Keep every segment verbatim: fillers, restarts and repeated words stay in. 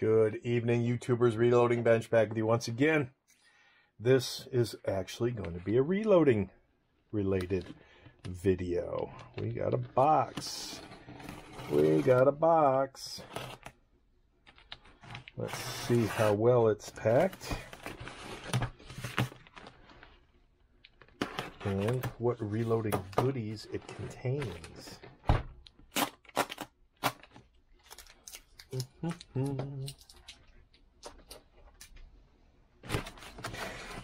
Good evening, YouTubers. Reloading Bench back with you once again. This is actually going to be a reloading related video. We got a box. We got a box. Let's see how well it's packed and what reloading goodies it contains.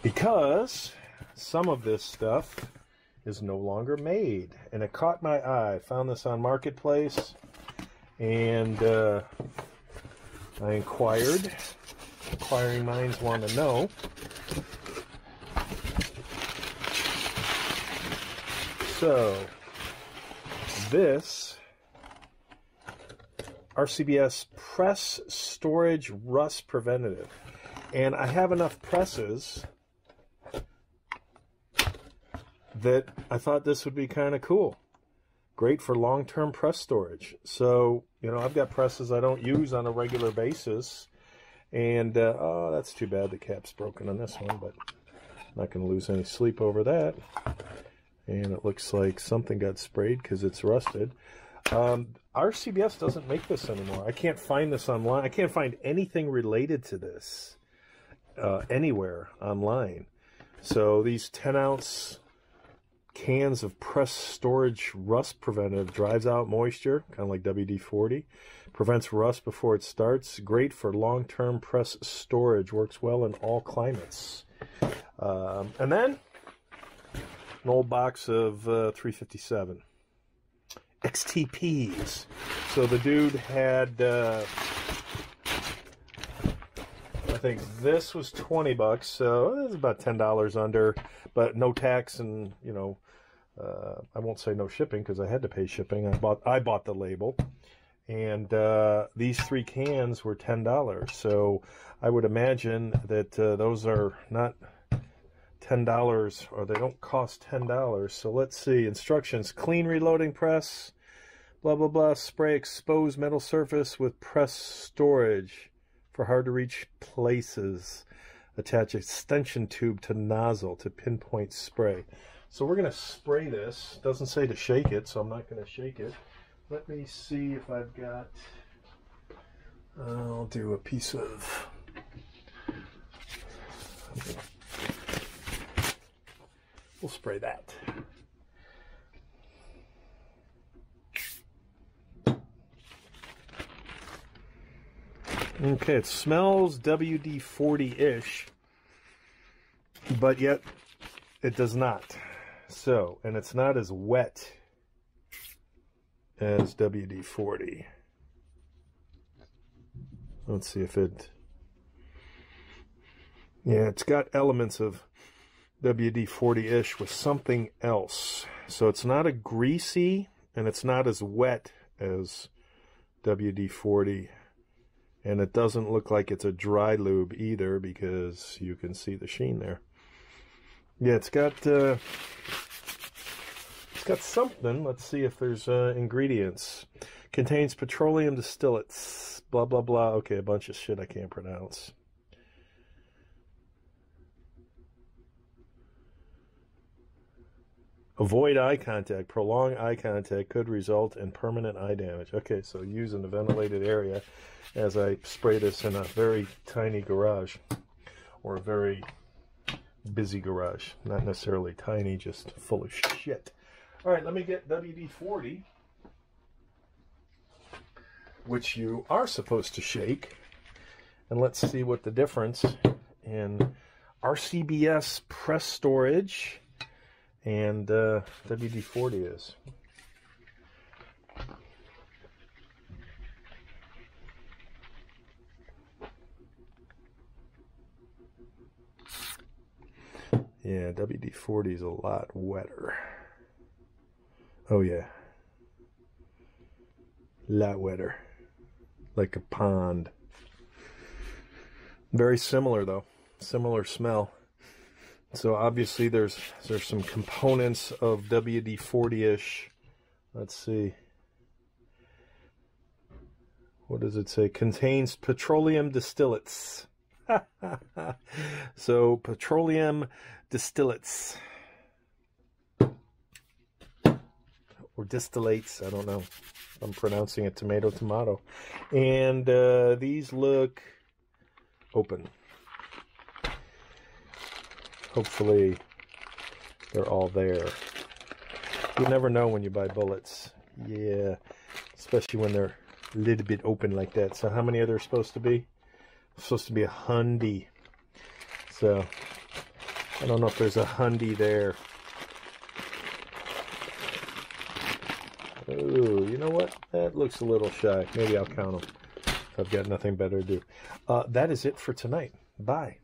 Because some of this stuff is no longer made, and it caught my eye. Found this on Marketplace, and uh, I inquired. Inquiring minds want to know. So this R C B S press storage rust preventative, and I have enough presses that I thought this would be kind of cool. Great for long-term press storage. So, you know, I've got presses I don't use on a regular basis, and uh, oh, that's too bad the cap's broken on this one, but I'm not going to lose any sleep over that. And it looks like something got sprayed because it's rusted. Um, R C B S doesn't make this anymore. I can't find this online. I can't find anything related to this uh, anywhere online. So these ten ounce cans of press storage rust preventative drives out moisture, kind of like W D forty, prevents rust before it starts. Great for long-term press storage. Works well in all climates. Um, and then an old box of uh, three fifty-seven. X T Ps. So the dude had, uh, I think this was twenty bucks, so it's about ten dollars under, but no tax and, you know, uh, I won't say no shipping because I had to pay shipping. I bought, I bought the label, and uh, these three cans were ten dollars. So I would imagine that uh, those are not ten dollars, or they don't cost ten dollars. So let's see. Instructions: clean reloading press, blah blah blah, spray exposed metal surface with press storage for hard to reach places, attach extension tube to nozzle to pinpoint spray. So we're gonna spray this. Doesn't say to shake it, so I'm not gonna shake it. Let me see if I've got, I'll do a piece of, we'll spray that. Okay, it smells W D forty-ish, but yet it does not. So, and it's not as wet as W D forty. Let's see if it... Yeah, it's got elements of W D forty-ish with something else. So it's not a greasy, and it's not as wet as W D forty, and it doesn't look like it's a dry lube either, because you can see the sheen there. Yeah, it's got uh, it's got something. Let's see if there's uh, ingredients. Contains petroleum distillates, blah blah blah. Okay, a bunch of shit I can't pronounce. Avoid eye contact. Prolonged eye contact could result in permanent eye damage. Okay, so use in a ventilated area, as I spray this in a very tiny garage, or a very busy garage. Not necessarily tiny, just full of shit. All right, let me get W D forty, which you are supposed to shake, and let's see what the difference in R C B S press storage and uh, W D forty is. Yeah, W D forty is a lot wetter. Oh yeah, a lot wetter, like a pond. Very similar though, similar smell. So obviously there's there's some components of W D forty-ish. Let's see. what does it say? Contains petroleum distillates. So petroleum distillates. Or distillates, I don't know. I'm pronouncing it tomato, tomato. And uh, these look open. Hopefully they're all there. You never know when you buy bullets. Yeah, especially when they're a little bit open like that. So how many are there supposed to be? It's supposed to be a hundy. So I don't know if there's a hundy there. Oh, you know what? That looks a little shy. Maybe I'll count them if I've got nothing better to do. Uh, that is it for tonight. Bye.